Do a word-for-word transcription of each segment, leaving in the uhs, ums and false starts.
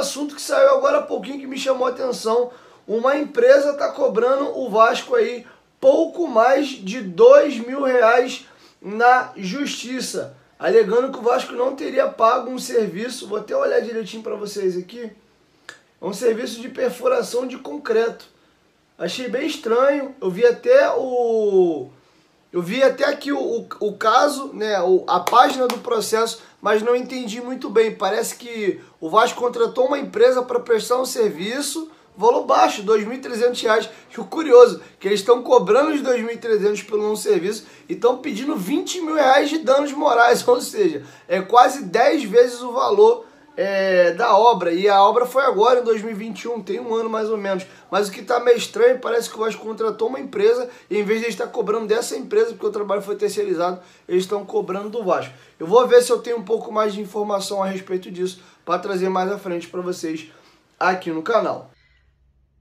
assunto que saiu agora há pouquinho que me chamou a atenção. Uma empresa está cobrando o Vasco aí pouco mais de dois mil reais na justiça, alegando que o Vasco não teria pago um serviço, vou até olhar direitinho para vocês aqui, é um serviço de perfuração de concreto. Achei bem estranho, eu vi até o... Eu vi até aqui o, o, o caso, né, o, a página do processo, mas não entendi muito bem. Parece que o Vasco contratou uma empresa para prestar um serviço, valor baixo, dois mil e trezentos reais. E o curioso, que eles estão cobrando os dois mil e trezentos reais pelo um serviço e estão pedindo vinte mil reais de danos morais, ou seja, é quase dez vezes o valor é, da obra. E a obra foi agora, em dois mil e vinte e um, tem um ano mais ou menos. Mas o que está meio estranho, parece que o Vasco contratou uma empresa e em vez de estar cobrando dessa empresa, porque o trabalho foi terceirizado, eles estão cobrando do Vasco. Eu vou ver se eu tenho um pouco mais de informação a respeito disso para trazer mais à frente para vocês aqui no canal.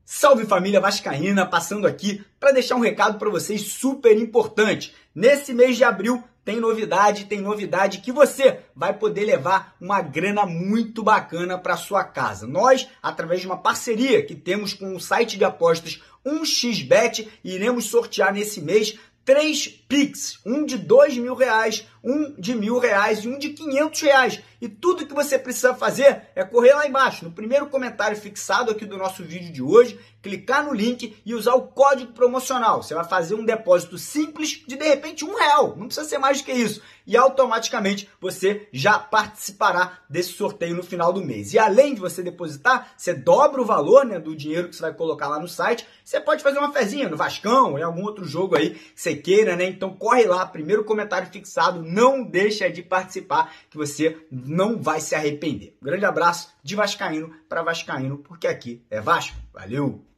Salve família vascaína, passando aqui para deixar um recado para vocês super importante. Nesse mês de abril tem novidade, tem novidade que você vai poder levar uma grana muito bacana para sua casa. Nós, através de uma parceria que temos com o site de apostas um x bet, iremos sortear nesse mês três Pix, um de dois mil reais, um de mil reais e um de quinhentos reais. E tudo que você precisa fazer é correr lá embaixo, no primeiro comentário fixado aqui do nosso vídeo de hoje, clicar no link e usar o código promocional. Você vai fazer um depósito simples de, de repente, um real. Não precisa ser mais do que isso. E automaticamente você já participará desse sorteio no final do mês. E além de você depositar, você dobra o valor, né, do dinheiro que você vai colocar lá no site. Você pode fazer uma fezinha no Vascão ou em algum outro jogo aí que você queira, né? Então corre lá, primeiro comentário fixado. Não deixa de participar, que você não vai se arrepender. Um grande abraço de vascaíno para vascaíno, porque aqui é Vasco. Valeu!